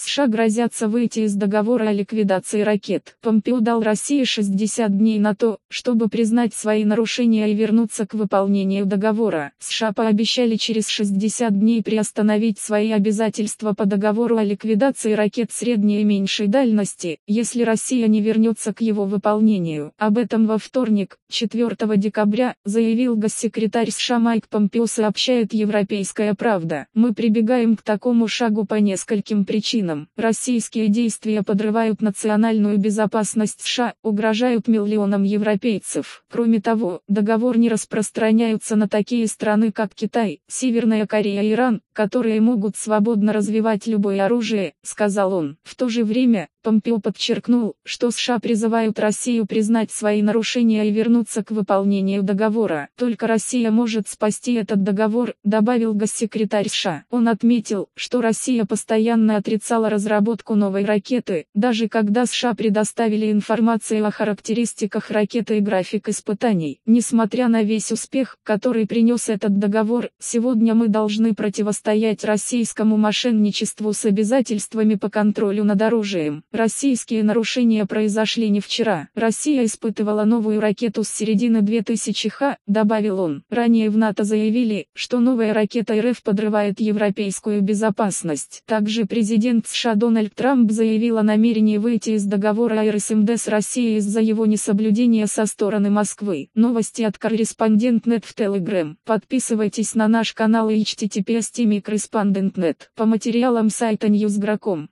США грозятся выйти из договора о ликвидации ракет. Помпео дал России 60 дней на то, чтобы признать свои нарушения и вернуться к выполнению договора. США пообещали через 60 дней приостановить свои обязательства по договору о ликвидации ракет средней и меньшей дальности, если Россия не вернется к его выполнению. Об этом во вторник, 4 декабря, заявил госсекретарь США Майк Помпео, сообщает «Европейская правда». «Мы прибегаем к такому шагу по нескольким причинам. Российские действия подрывают национальную безопасность США, угрожают миллионам европейцев. Кроме того, договор не распространяется на такие страны, как Китай, Северная Корея и Иран, которые могут свободно развивать любое оружие», — сказал он. В то же время, Помпео подчеркнул, что США призывают Россию признать свои нарушения и вернуться к выполнению договора. «Только Россия может спасти этот договор», — добавил госсекретарь США. Он отметил, что Россия постоянно отрицала разработку новой ракеты, даже когда США предоставили информацию о характеристиках ракеты и график испытаний. «Несмотря на весь успех, который принес этот договор, сегодня мы должны противостоять российскому мошенничеству с обязательствами по контролю над оружием. Российские нарушения произошли не вчера. Россия испытывала новую ракету с середины 2000-х, добавил он. Ранее в НАТО заявили, что новая ракета РФ подрывает европейскую безопасность. Также президент США Дональд Трамп заявил о намерении выйти из договора о РСМД с Россией из-за его несоблюдения со стороны Москвы. Новости от Корреспондент.нет в Telegram. Подписывайтесь на наш канал и https://Корреспондент.нет по материалам сайта Ньюсгроком.